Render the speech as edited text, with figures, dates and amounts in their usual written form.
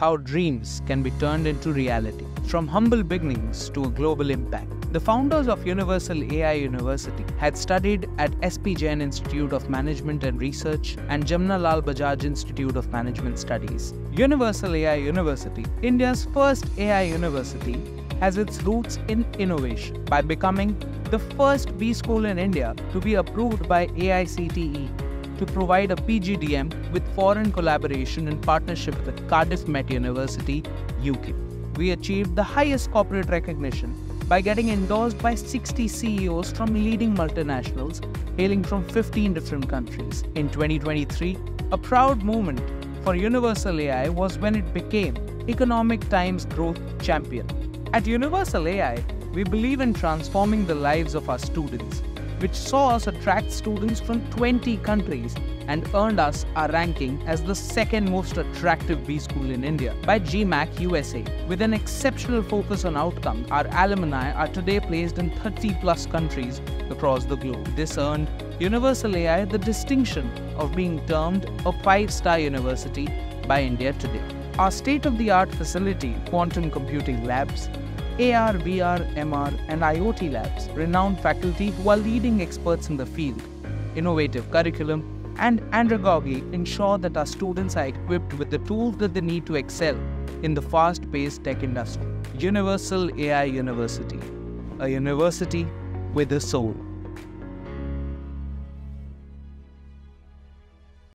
how dreams can be turned into reality, from humble beginnings to a global impact. The founders of Universal AI University had studied at SP Jain Institute of Management and Research and Jamnalal Bajaj Institute of Management Studies. Universal AI University, India's first AI university, has its roots in innovation by becoming the first B school in India to be approved by AICTE to provide a PGDM with foreign collaboration in partnership with the Cardiff Met University, UK. We achieved the highest corporate recognition by getting endorsed by 60 CEOs from leading multinationals hailing from 15 different countries. In 2023, a proud moment for Universal AI was when it became Economic Times Growth Champion. At Universal AI, we believe in transforming the lives of our students, which saw us attract students from 20 countries and earned us our ranking as the second most attractive B school in India by GMAC USA. With an exceptional focus on outcomes, our alumni are today placed in 30-plus countries across the globe. This earned Universal AI the distinction of being termed a 5-star university by India Today. Our state-of-the-art facility, Quantum Computing Labs, AR, VR, MR, and IoT Labs, renowned faculty who are leading experts in the field, innovative curriculum, and andragogy ensure that our students are equipped with the tools that they need to excel in the fast-paced tech industry. Universal AI University, a university with a soul.